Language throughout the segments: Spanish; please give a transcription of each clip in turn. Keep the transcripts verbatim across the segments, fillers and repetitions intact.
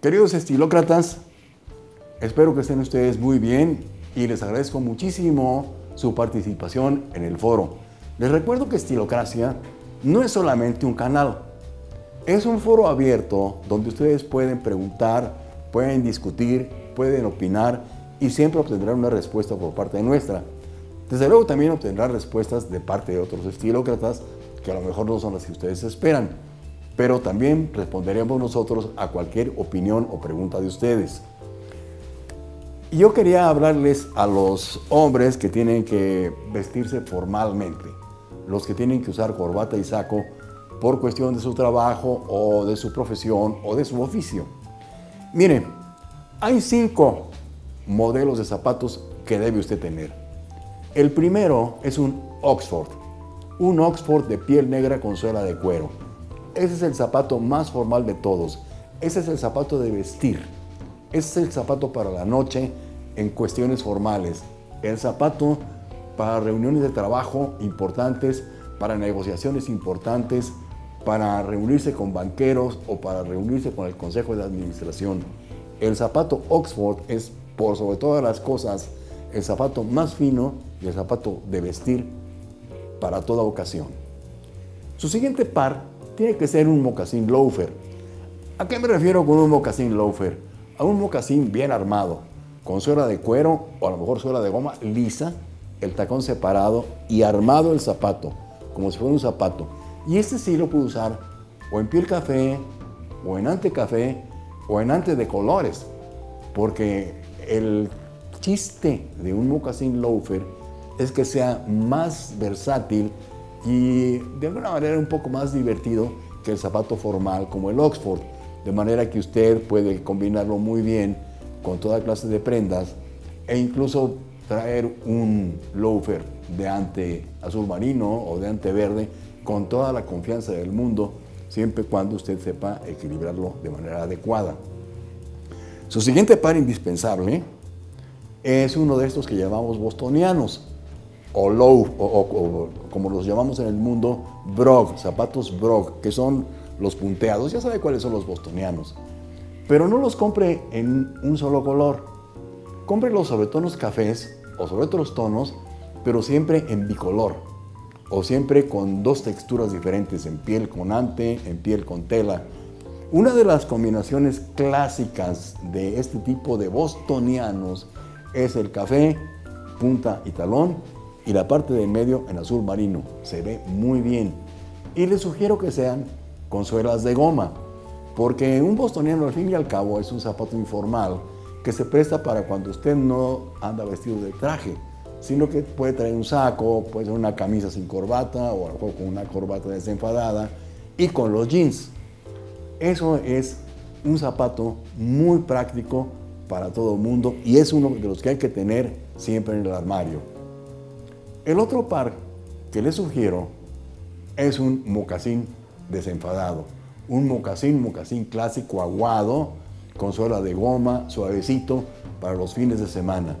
Queridos estilócratas, espero que estén ustedes muy bien y les agradezco muchísimo su participación en el foro. Les recuerdo que Estilocracia no es solamente un canal, es un foro abierto donde ustedes pueden preguntar, pueden discutir, pueden opinar y siempre obtendrán una respuesta por parte nuestra. Desde luego también obtendrán respuestas de parte de otros estilócratas que a lo mejor no son las que ustedes esperan, pero también responderemos nosotros a cualquier opinión o pregunta de ustedes. Yo quería hablarles a los hombres que tienen que vestirse formalmente, los que tienen que usar corbata y saco por cuestión de su trabajo o de su profesión o de su oficio. Miren, hay cinco modelos de zapatos que debe usted tener. El primero es un Oxford, un Oxford de piel negra con suela de cuero. Ese es el zapato más formal de todos, ese es el zapato de vestir, ese es el zapato para la noche en cuestiones formales, el zapato para reuniones de trabajo importantes, para negociaciones importantes, para reunirse con banqueros o para reunirse con el consejo de administración. El zapato Oxford es, por sobre todas las cosas, el zapato más fino y el zapato de vestir para toda ocasión. Su siguiente par tiene que ser un mocasín loafer. ¿A qué me refiero con un mocasín loafer? A un mocasín bien armado, con suela de cuero o a lo mejor suela de goma lisa, el tacón separado y armado el zapato, como si fuera un zapato. Y este sí lo puede usar o en piel café, o en antecafé, o en ante de colores, porque el chiste de un mocasín loafer es que sea más versátil y de alguna manera un poco más divertido que el zapato formal como el Oxford, de manera que usted puede combinarlo muy bien con toda clase de prendas e incluso traer un loafer de ante azul marino o de ante verde con toda la confianza del mundo, siempre y cuando usted sepa equilibrarlo de manera adecuada. Su siguiente par indispensable es uno de estos que llamamos bostonianos, o low, o, o, o como los llamamos en el mundo, brog, zapatos brog, que son los punteados. Ya sabe cuáles son los bostonianos, pero no los compre en un solo color, cómprelos sobre tonos cafés o sobre otros tonos, pero siempre en bicolor o siempre con dos texturas diferentes, en piel con ante, en piel con tela. Una de las combinaciones clásicas de este tipo de bostonianos es el café, punta y talón, y la parte de en medio en azul marino. Se ve muy bien. Y les sugiero que sean con suelas de goma, porque un bostoniano al fin y al cabo es un zapato informal que se presta para cuando usted no anda vestido de traje, sino que puede traer un saco, puede traer una camisa sin corbata o algo con una corbata desenfadada y con los jeans. Eso es un zapato muy práctico para todo el mundo y es uno de los que hay que tener siempre en el armario. El otro par que les sugiero es un mocasín desenfadado, un mocasín, mocasín clásico aguado, con suela de goma, suavecito para los fines de semana.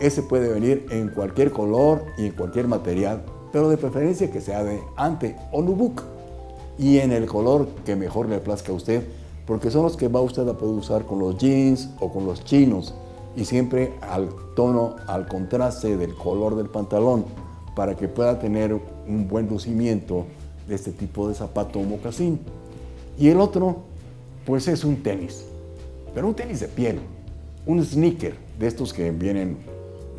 Ese puede venir en cualquier color y en cualquier material, pero de preferencia que sea de ante o nubuck y en el color que mejor le plazca a usted, porque son los que va usted a poder usar con los jeans o con los chinos y siempre al tono, al contraste del color del pantalón, para que pueda tener un buen lucimiento de este tipo de zapato o mocasín. Y el otro, pues es un tenis, pero un tenis de piel, un sneaker, de estos que vienen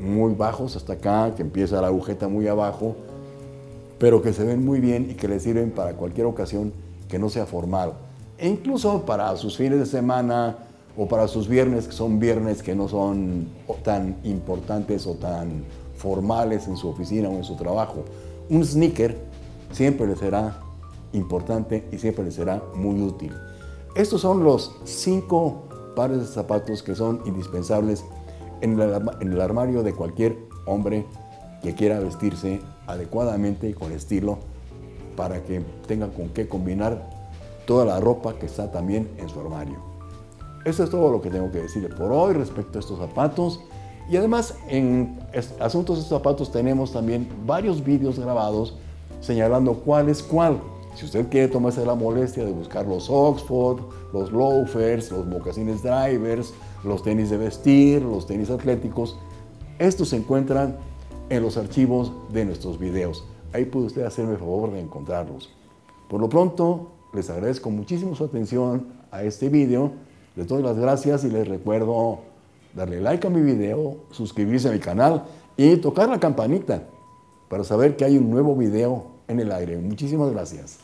muy bajos hasta acá, que empieza la agujeta muy abajo, pero que se ven muy bien y que les sirven para cualquier ocasión que no sea formal. E incluso para sus fines de semana o para sus viernes, que son viernes que no son tan importantes o tan formales en su oficina o en su trabajo. Un sneaker siempre le será importante y siempre le será muy útil. Estos son los cinco pares de zapatos que son indispensables en el armario de cualquier hombre que quiera vestirse adecuadamente y con estilo, para que tengan con qué combinar toda la ropa que está también en su armario. Eso es todo lo que tengo que decirle por hoy respecto a estos zapatos, y además en asuntos de zapatos tenemos también varios vídeos grabados señalando cuál es cuál, Si usted quiere tomarse la molestia de buscar los Oxford, los loafers, los mocasines drivers, los tenis de vestir, los tenis atléticos, estos se encuentran en los archivos de nuestros videos. Ahí puede usted hacerme el favor de encontrarlos. Por lo pronto, les agradezco muchísimo su atención a este video. Les doy las gracias y les recuerdo darle like a mi video, suscribirse a mi canal y tocar la campanita para saber que hay un nuevo video en el aire. Muchísimas gracias.